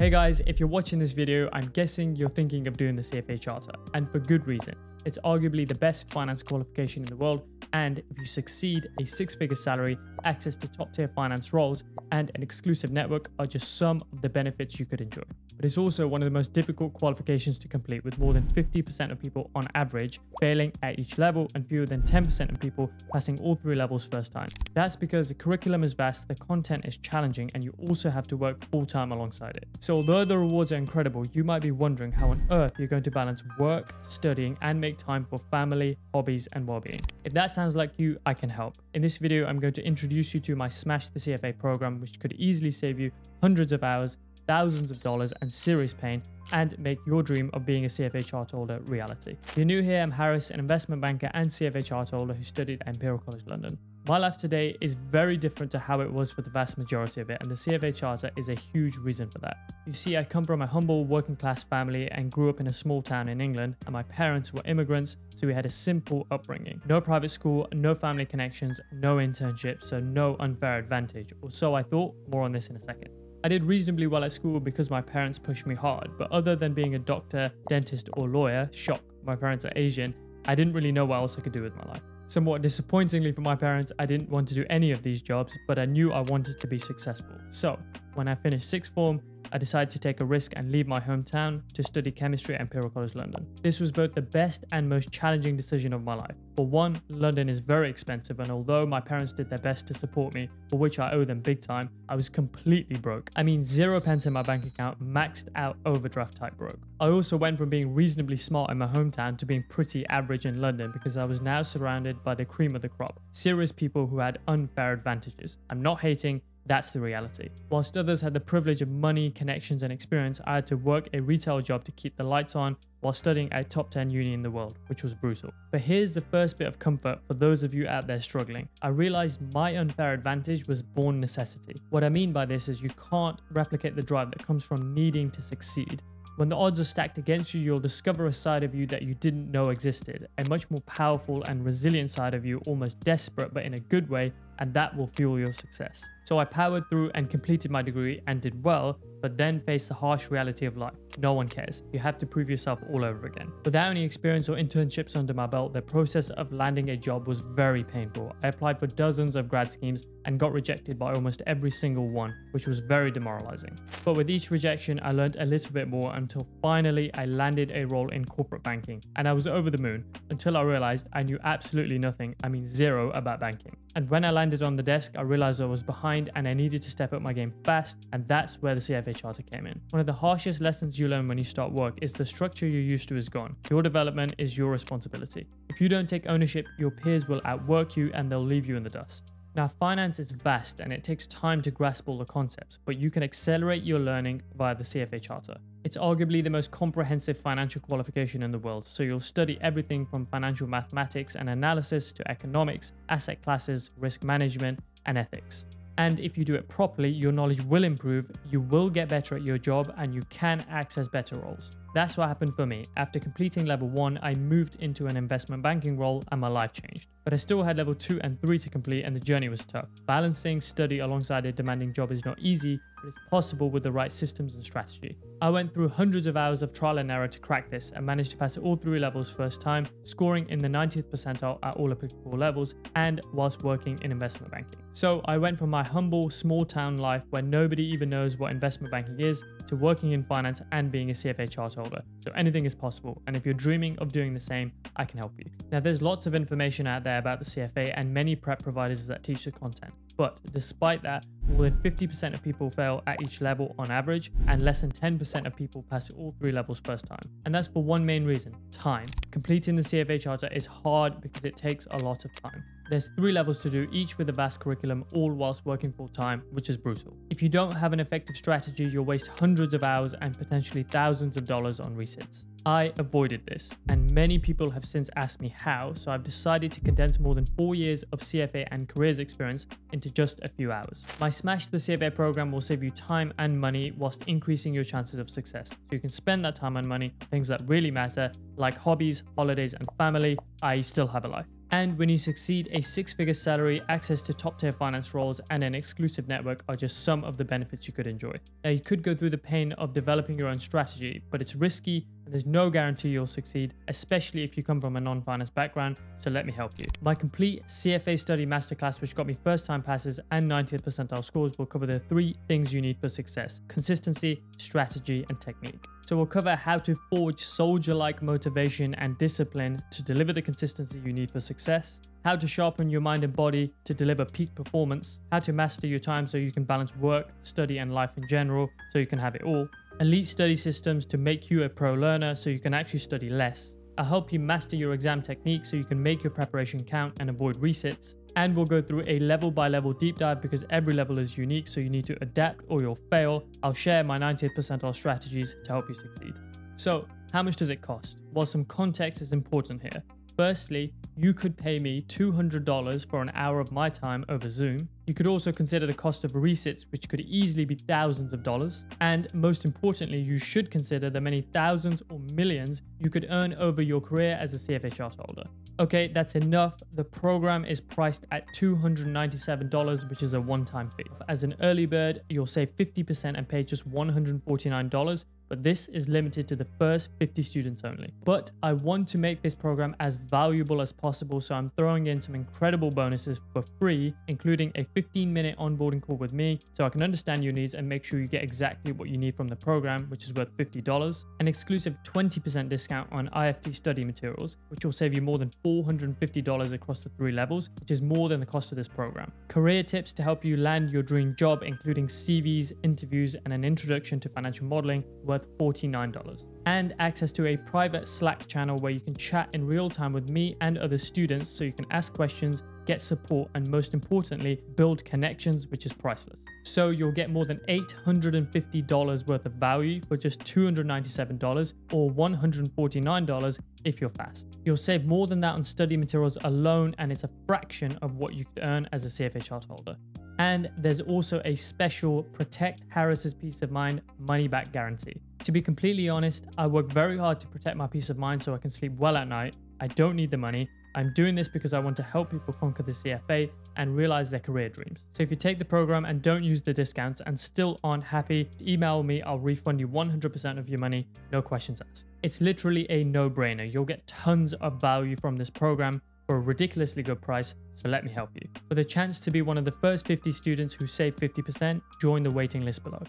Hey guys, if you're watching this video, I'm guessing you're thinking of doing the CFA Charter, and for good reason. It's arguably the best finance qualification in the world, and if you succeed, a six-figure salary, access to top-tier finance roles, and an exclusive network are just some of the benefits you could enjoy. But it's also one of the most difficult qualifications to complete, with more than 50% of people on average failing at each level and fewer than 10% of people passing all three levels first time. That's because the curriculum is vast, the content is challenging, and you also have to work full-time alongside it. So although the rewards are incredible, you might be wondering how on earth you're going to balance work, studying, and make time for family, hobbies, and well-being. If that sounds like you, I can help. In this video, I'm going to introduce you to my Smash the CFA program, which could easily save you hundreds of hours, thousands of dollars, and serious pain, and make your dream of being a CFA charter holder reality. If you're new here, I'm Haaris, an investment banker and CFA charter holder who studied at Imperial College London. My life today is very different to how it was for the vast majority of it, and the CFA charter is a huge reason for that. You see, I come from a humble working class family and grew up in a small town in England, and my parents were immigrants, so we had a simple upbringing. No private school, no family connections, no internships, so no unfair advantage, or so I thought. More on this in a second. I did reasonably well at school because my parents pushed me hard, but other than being a doctor, dentist, or lawyer, shock, my parents are Asian, I didn't really know what else I could do with my life. Somewhat disappointingly for my parents, I didn't want to do any of these jobs, but I knew I wanted to be successful. So when I finished sixth form, I decided to take a risk and leave my hometown to study chemistry at Imperial College London. This was both the best and most challenging decision of my life. For one, London is very expensive, and although my parents did their best to support me, for which I owe them big time, I was completely broke. I mean, 0 pence in my bank account, maxed out overdraft type broke. I also went from being reasonably smart in my hometown to being pretty average in London because I was now surrounded by the cream of the crop, serious people who had unfair advantages. I'm not hating. That's the reality. Whilst others had the privilege of money, connections, and experience, I had to work a retail job to keep the lights on while studying at a top 10 uni in the world, which was brutal. But here's the first bit of comfort for those of you out there struggling. I realized my unfair advantage was born necessity. What I mean by this is you can't replicate the drive that comes from needing to succeed. When the odds are stacked against you, you'll discover a side of you that you didn't know existed, a much more powerful and resilient side of you, almost desperate but in a good way, and that will fuel your success. So I powered through and completed my degree and did well, but then faced the harsh reality of life. No one cares. You have to prove yourself all over again. Without any experience or internships under my belt, the process of landing a job was very painful. I applied for dozens of grad schemes and got rejected by almost every single one, which was very demoralizing. But with each rejection, I learned a little bit more until finally I landed a role in corporate banking, and I was over the moon until I realized I knew absolutely nothing, I mean zero, about banking. And when I landed on the desk, I realized I was behind and I needed to step up my game fast, and that's where the CFA Charter came in. One of the harshest lessons you learn when you start work is the structure you're used to is gone. Your development is your responsibility. If you don't take ownership, your peers will outwork you and they'll leave you in the dust. Now, finance is vast and it takes time to grasp all the concepts, but you can accelerate your learning via the CFA Charter. It's arguably the most comprehensive financial qualification in the world, so you'll study everything from financial mathematics and analysis to economics, asset classes, risk management, and ethics. And if you do it properly, your knowledge will improve, you will get better at your job, and you can access better roles. That's what happened for me. After completing level 1, I moved into an investment banking role and my life changed. But I still had level 2 and 3 to complete, and the journey was tough. Balancing study alongside a demanding job is not easy, but it's possible with the right systems and strategy. I went through hundreds of hours of trial and error to crack this and managed to pass all three levels first time, scoring in the 90th percentile at all applicable levels and whilst working in investment banking. So I went from my humble small town life where nobody even knows what investment banking is to working in finance and being a CFA charter holder. So anything is possible, and if you're dreaming of doing the same, I can help you. Now, there's lots of information out there about the CFA and many prep providers that teach the content, but despite that, more than 50% of people fail at each level on average, and less than 10% of people pass all three levels first time. And that's for one main reason: time. Completing the CFA Charter is hard because it takes a lot of time. There's three levels to do, each with a vast curriculum, all whilst working full time, which is brutal. If you don't have an effective strategy, you'll waste hundreds of hours and potentially thousands of dollars on resits. I avoided this, and many people have since asked me how, so I've decided to condense more than 4 years of CFA and careers experience into just a few hours. My Smash the CFA program will save you time and money whilst increasing your chances of success, so you can spend that time and money on things that really matter, like hobbies, holidays, and family. I still have a life. And when you succeed, a six-figure salary, access to top-tier finance roles, and an exclusive network are just some of the benefits you could enjoy. Now, you could go through the pain of developing your own strategy, but it's risky and there's no guarantee you'll succeed, especially if you come from a non-finance background, so let me help you. My complete CFA study masterclass, which got me first-time passes and 90th percentile scores, will cover the three things you need for success: consistency, strategy, and technique. So we'll cover how to forge soldier-like motivation and discipline to deliver the consistency you need for success, how to sharpen your mind and body to deliver peak performance, how to master your time so you can balance work, study, and life in general so you can have it all, elite study systems to make you a pro learner so you can actually study less. I'll help you master your exam technique so you can make your preparation count and avoid resits. And we'll go through a level-by-level deep dive because every level is unique, so you need to adapt or you'll fail. I'll share my 90th percentile strategies to help you succeed. So, how much does it cost? Well, some context is important here. Firstly, you could pay me $200 for an hour of my time over Zoom. You could also consider the cost of resits, which could easily be thousands of dollars. And most importantly, you should consider the many thousands or millions you could earn over your career as a CFA charterholder. Okay, that's enough. The program is priced at $297, which is a one-time fee. As an early bird, you'll save 50% and pay just $149, but this is limited to the first 50 students only. But I want to make this program as valuable as possible, so I'm throwing in some incredible bonuses for free, including a 15-minute onboarding call with me so I can understand your needs and make sure you get exactly what you need from the program, which is worth $50, an exclusive 20% discount on IFT study materials, which will save you more than $450 across the three levels, which is more than the cost of this program, career tips to help you land your dream job, including CVs, interviews, and an introduction to financial modeling worth $49, and access to a private Slack channel where you can chat in real time with me and other students so you can ask questions, get support, and most importantly, build connections, which is priceless. So you'll get more than $850 worth of value for just $297 or $149 if you're fast. You'll save more than that on study materials alone, and it's a fraction of what you could earn as a CFA charterholder. And there's also a special Protect Haaris's Peace of Mind money back guarantee. To be completely honest, I work very hard to protect my peace of mind so I can sleep well at night. I don't need the money. I'm doing this because I want to help people conquer the CFA and realize their career dreams. So if you take the program and don't use the discounts and still aren't happy, email me. I'll refund you 100% of your money, no questions asked. It's literally a no-brainer. You'll get tons of value from this program for a ridiculously good price, so let me help you. For the chance to be one of the first 50 students who save 50%, join the waiting list below.